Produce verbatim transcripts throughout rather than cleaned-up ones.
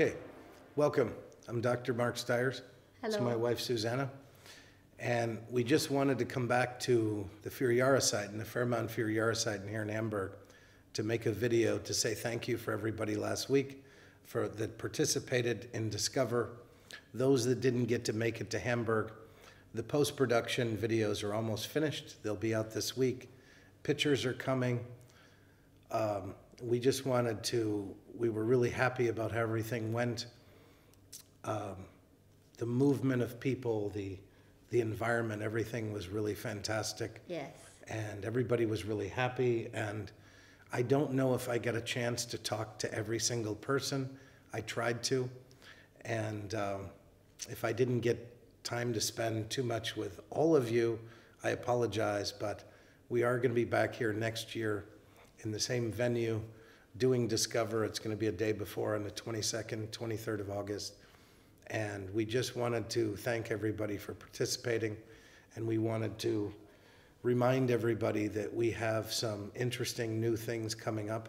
Okay, welcome. I'm Doctor Mark Styers. Hello. It's my wife, Susanna. And we just wanted to come back to the Vier Jahreszeiten, the Fairmont Vier Jahreszeiten here in Hamburg, to make a video to say thank you for everybody last week for that participated in Discover, those that didn't get to make it to Hamburg. The post-production videos are almost finished. They'll be out this week. Pictures are coming. Um, we just wanted to, we were really happy about how everything went. Um, the movement of people, the the environment, everything was really fantastic. Yes. And everybody was really happy. And I don't know if I get a chance to talk to every single person. I tried to. And um, if I didn't get time to spend too much with all of you, I apologize, but we are going to be back here next year in the same venue doing Discover. It's going to be a day before on the twenty-second, twenty-third of August. And we just wanted to thank everybody for participating. And we wanted to remind everybody that we have some interesting new things coming up.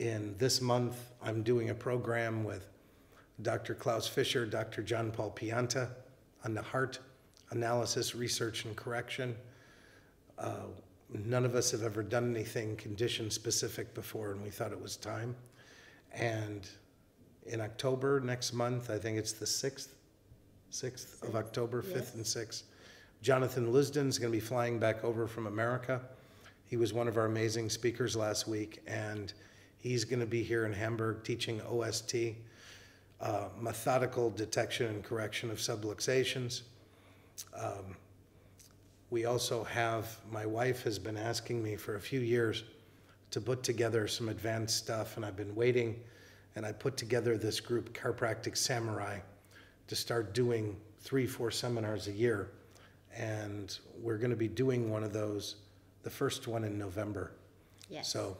In this month, I'm doing a program with Doctor Klaus Fischer, Doctor John Paul Pianta on the heart, analysis, research, and correction. Uh, none of us have ever done anything condition-specific before, and we thought it was time. And in October, next month, I think it's the sixth, sixth of October, yes. fifth and sixth, Jonathan Lisden is going to be flying back over from America. He was one of our amazing speakers last week, and he's going to be here in Hamburg teaching O S T, uh, methodical detection and correction of subluxations. Um, we also have, my wife has been asking me for a few years to put together some advanced stuff, and I've been waiting. And I put together this group, Chiropractic Samurai, to start doing three, four seminars a year. And we're going to be doing one of those, the first one in November. Yes. So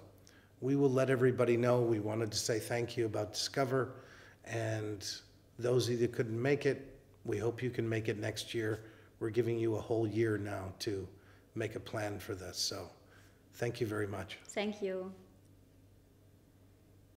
we will let everybody know. We wanted to say thank you about Discover. And those of you that couldn't make it, we hope you can make it next year. We're giving you a whole year now to make a plan for this. So thank you very much. Thank you.